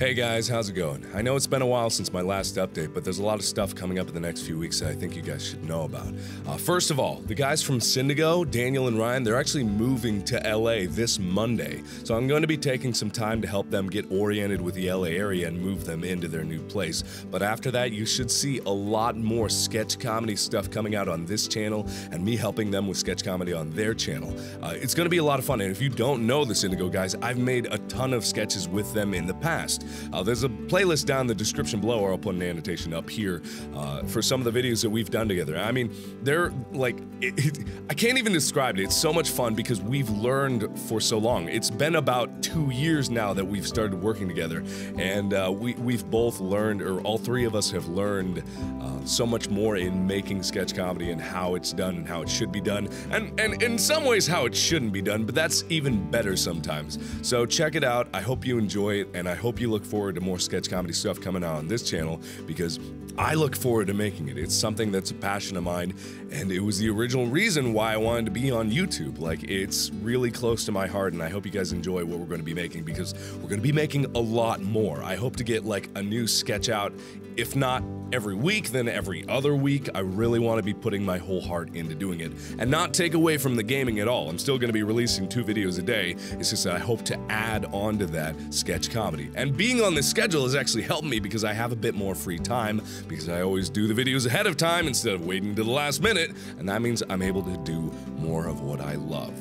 Hey guys, how's it going? I know it's been a while since my last update, but there's a lot of stuff coming up in the next few weeks that I think you guys should know about. First of all, the guys from Syndigo, Daniel and Ryan, they're actually moving to LA this Monday. So I'm going to be taking some time to help them get oriented with the LA area and move them into their new place. But after that, you should see a lot more sketch comedy stuff coming out on this channel and me helping them with sketch comedy on their channel. It's going to be a lot of fun, and if you don't know the Syndigo guys, I've made a ton of sketches with them in the past. There's a playlist down in the description below, or I'll put an annotation up here for some of the videos that we've done together. I mean, they're like, I can't even describe it. It's so much fun because we've learned for so long. It's been about 2 years now that we've started working together, and we've both learned, or all three of us have learned so much more in making sketch comedy and how it's done and how it should be done, and in some ways how it shouldn't be done, but that's even better sometimes. So check it out. I hope you enjoy it, and I hope you look forward to more sketch comedy stuff coming out on this channel, because I look forward to making it. It's something that's a passion of mine, and it was the original reason why I wanted to be on YouTube. Like, it's really close to my heart, and I hope you guys enjoy what we're going to be making, because we're going to be making a lot more. I hope to get like a new sketch out, if not every week, then every other week. I really want to be putting my whole heart into doing it, and not take away from the gaming at all. I'm still going to be releasing 2 videos a day. It's just that I hope to add on to that sketch comedy. And being on this schedule has actually helped me, because I have a bit more free time, because I always do the videos ahead of time instead of waiting to the last minute, and that means I'm able to do more of what I love.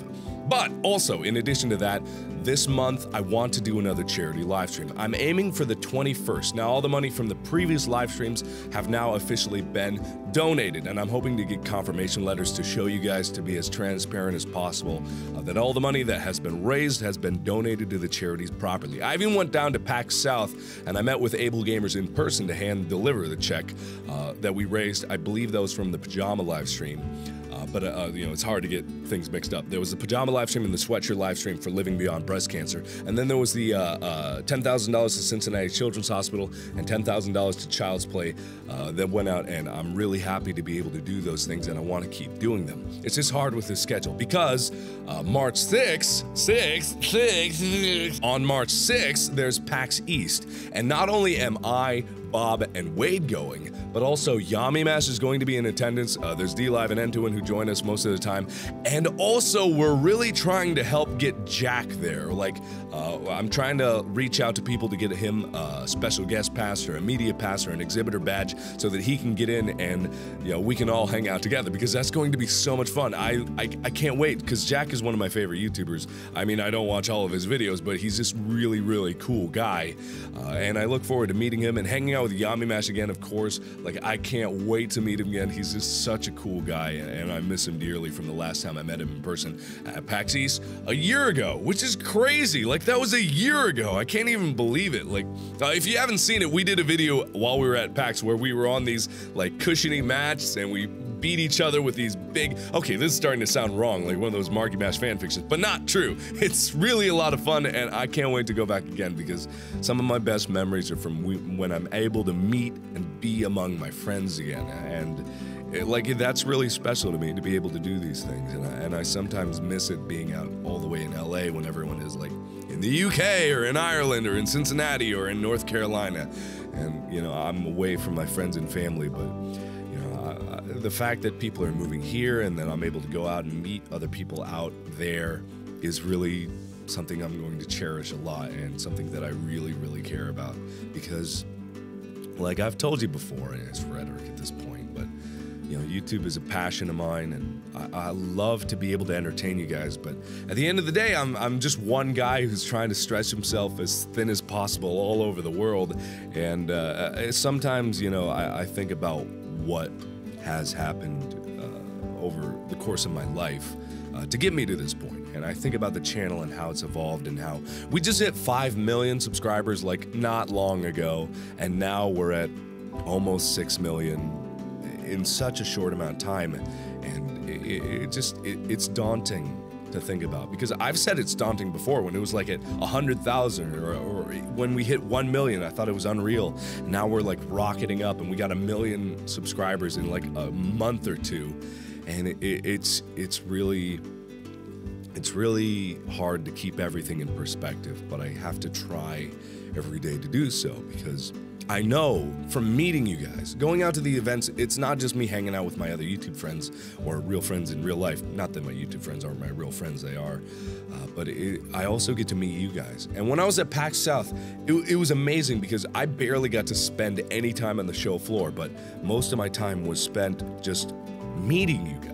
But also, in addition to that, this month I want to do another charity live stream. I'm aiming for the 21st. Now, all the money from the previous live streams have now officially been donated, and I'm hoping to get confirmation letters to show you guys, to be as transparent as possible, that all the money that has been raised has been donated to the charities properly. I even went down to PAX South, and I met with Able Gamers in person to hand deliver the check that we raised. I believe that was from the pajama live stream. You know, it's hard to get things mixed up. There was the pajama live stream and the sweatshirt live stream for Living Beyond Breast Cancer. And then there was the $10,000 to Cincinnati Children's Hospital and $10,000 to Child's Play that went out, and I'm really happy to be able to do those things, and I want to keep doing them. It's just hard with this schedule, because March 6th, on March 6th, there's PAX East. And not only am I, Bob, and Wade going, but also Yamimash is going to be in attendance. There's DLive and N2N who join us most of the time. And also, we're really trying to help get Jack there. Like, I'm trying to reach out to people to get him a special guest pass or a media pass or an exhibitor badge, so that he can get in, and, you know, we can all hang out together, because that's going to be so much fun. I can't wait, because Jack is one of my favorite YouTubers. I mean, I don't watch all of his videos, but he's just really, really cool guy. And I look forward to meeting him and hanging out with Yamimash again, of course. Like, I can't wait to meet him again. He's just such a cool guy, and I miss him dearly from the last time I met him in person at PAX East a year ago, which is crazy. Like, that was a year ago. I can't even believe it. Like, if you haven't seen it, we did a video while we were at PAX where we were on these like cushiony mats, and we beat each other with these big, okay, this is starting to sound wrong, like one of those Markiplier fanfictions, but not true. It's really a lot of fun, and I can't wait to go back again, because some of my best memories are from when I'm able to meet and be among my friends again, and like, that's really special to me, to be able to do these things, and I sometimes miss it being out all the way in LA when everyone is like in the UK or in Ireland or in Cincinnati or in North Carolina, and, you know, I'm away from my friends and family, but the fact that people are moving here and that I'm able to go out and meet other people out there is really something I'm going to cherish a lot, and something that I really, really care about, because, like I've told you before, and it's rhetoric at this point, but, you know, YouTube is a passion of mine, and I love to be able to entertain you guys, but at the end of the day, I'm just one guy who's trying to stretch himself as thin as possible all over the world, and sometimes, you know, I think about what has happened over the course of my life to get me to this point. And I think about the channel and how it's evolved, and how we just hit 5 million subscribers like not long ago, and now we're at almost 6 million in such a short amount of time, and it's daunting to think about, because I've said it's daunting before, when it was like at 100,000 or when we hit 1 million, I thought it was unreal. Now we're like rocketing up, and we got 1 million subscribers in like a month or two, and it's really It's really hard to keep everything in perspective, but I have to try every day to do so, because I know from meeting you guys, going out to the events, it's not just me hanging out with my other YouTube friends or real friends in real life. Not that my YouTube friends aren't my real friends, they are. But I also get to meet you guys. And when I was at PAX South, it was amazing because I barely got to spend any time on the show floor, but most of my time was spent just meeting you guys.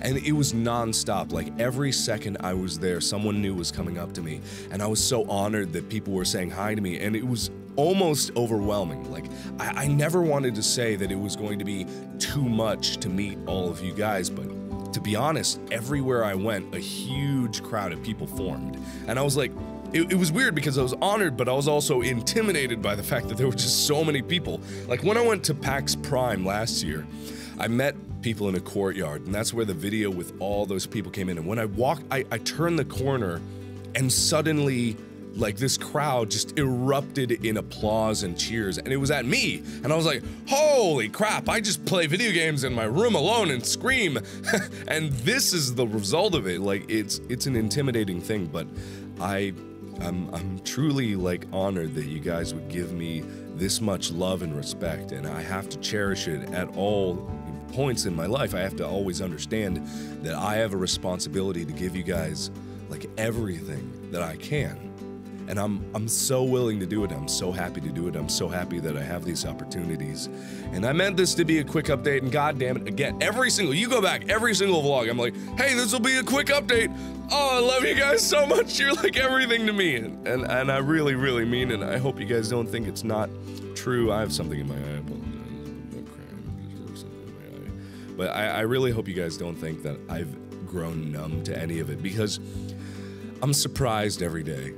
And it was nonstop. Like every second I was there, someone new was coming up to me, and I was so honored that people were saying hi to me, and it was almost overwhelming. Like I never wanted to say that it was going to be too much to meet all of you guys, but to be honest, everywhere I went, a huge crowd of people formed, and I was like, it was weird because I was honored, but I was also intimidated by the fact that there were just so many people. Like when I went to PAX Prime last year, I met people in a courtyard, and that's where the video with all those people came in. And when I walked, I turned the corner, and suddenly, like, this crowd just erupted in applause and cheers, and it was at me. And I was like, holy crap, I just play video games in my room alone and scream. And this is the result of it. Like, it's an intimidating thing, but I'm truly, like, honored that you guys would give me this much love and respect, and I have to cherish it at all points in my life. I have to always understand that I have a responsibility to give you guys, like, everything that I can. And I'm so willing to do it. I'm so happy to do it. I'm so happy that I have these opportunities. And I meant this to be a quick update, and god damn it, again, every single vlog, I'm like, hey, this will be a quick update. Oh, I love you guys so much. You're like everything to me. And I really, really mean it. I hope you guys don't think it's not true. I have something in my eye. I apologize. But I really hope you guys don't think that I've grown numb to any of it, because I'm surprised every day.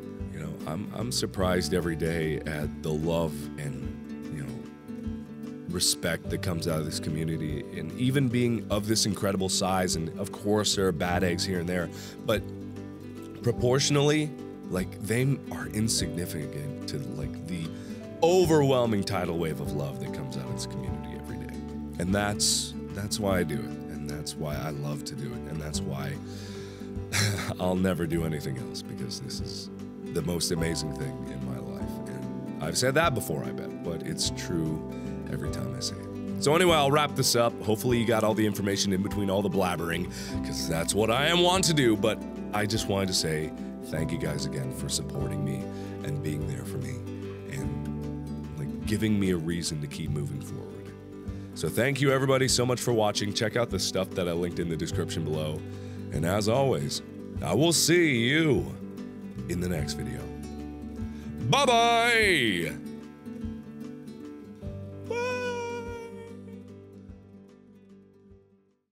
I'm surprised every day at the love and, you know, respect that comes out of this community, and even being of this incredible size. And of course there are bad eggs here and there, but proportionally, like, they are insignificant to, like, the overwhelming tidal wave of love that comes out of this community every day. And that's why I do it, and that's why I love to do it, and that's why I'll never do anything else, because this is the most amazing thing in my life. And I've said that before, I bet, but it's true every time I say it. So anyway, I'll wrap this up. Hopefully you got all the information in between all the blabbering, because that's what I am want to do. But I just wanted to say thank you guys again for supporting me and being there for me and, like, giving me a reason to keep moving forward. So thank you everybody so much for watching. Check out the stuff that I linked in the description below. And as always, I will see you in the next video. Bye-bye!